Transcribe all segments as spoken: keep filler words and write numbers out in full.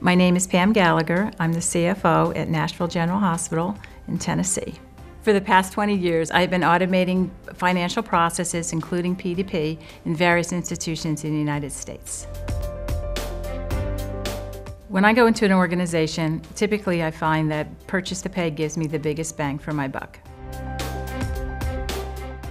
My name is Pam Gallagher. I'm the C F O at Nashville General Hospital in Tennessee. For the past twenty years, I've been automating financial processes, including P to P, in various institutions in the United States. When I go into an organization, typically I find that Purchase-to-Pay gives me the biggest bang for my buck.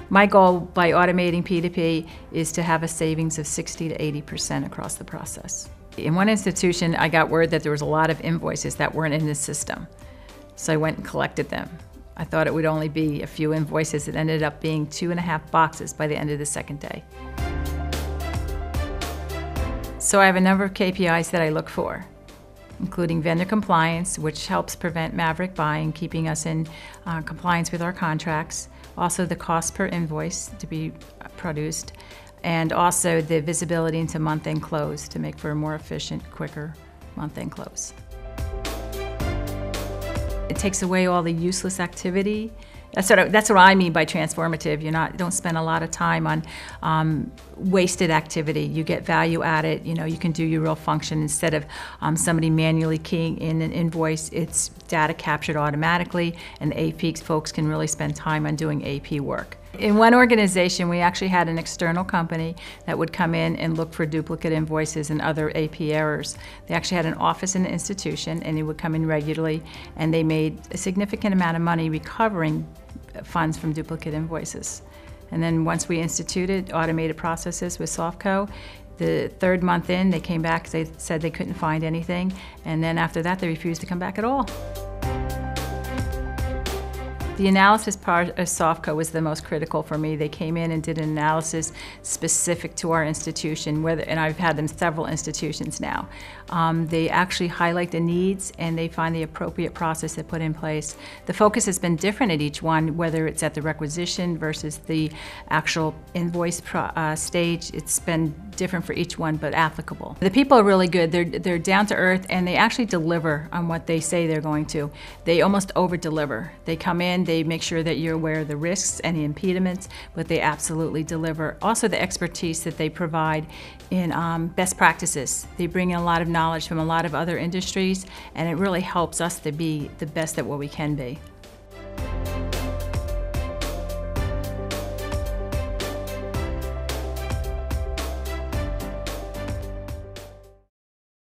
My goal by automating P to P is to have a savings of sixty to eighty percent across the process. In one institution, I got word that there was a lot of invoices that weren't in the system, so I went and collected them. I thought it would only be a few invoices. It ended up being two and a half boxes by the end of the second day. So I have a number of K P Is that I look for, including vendor compliance, which helps prevent maverick buying, keeping us in uh, compliance with our contracts, also the cost per invoice to be produced, and also the visibility into month-end close to make for a more efficient, quicker month-end close. It takes away all the useless activity. That's what I, that's what I mean by transformative. You're not, don't spend a lot of time on um, wasted activity. You get value at it. You know, you can do your real function instead of um, somebody manually keying in an invoice. It's data captured automatically, and the A P folks can really spend time on doing A P work. In one organization, we actually had an external company that would come in and look for duplicate invoices and other A P errors. They actually had an office in the institution, and they would come in regularly, and they made a significant amount of money recovering funds from duplicate invoices. And then once we instituted automated processes with SoftCo, the third month in, they came back, they said they couldn't find anything, and then after that, they refused to come back at all. The analysis part of SoftCo was the most critical for me. They came in and did an analysis specific to our institution, whether, and I've had them several institutions now. Um, they actually highlight the needs, and they find the appropriate process to put in place. The focus has been different at each one, whether it's at the requisition versus the actual invoice pro, uh, stage. It's been different for each one, but applicable. The people are really good. They're, they're down to earth, and they actually deliver on what they say they're going to. They almost over-deliver. They come in, they make sure that you're aware of the risks and the impediments, but they absolutely deliver. Also the expertise that they provide in um, best practices. They bring in a lot of knowledge from a lot of other industries, and it really helps us to be the best at what we can be.